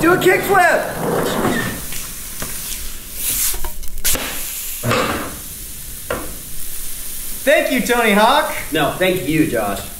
Do a kickflip! Thank you, Tony Hawk! No, thank you, Josh.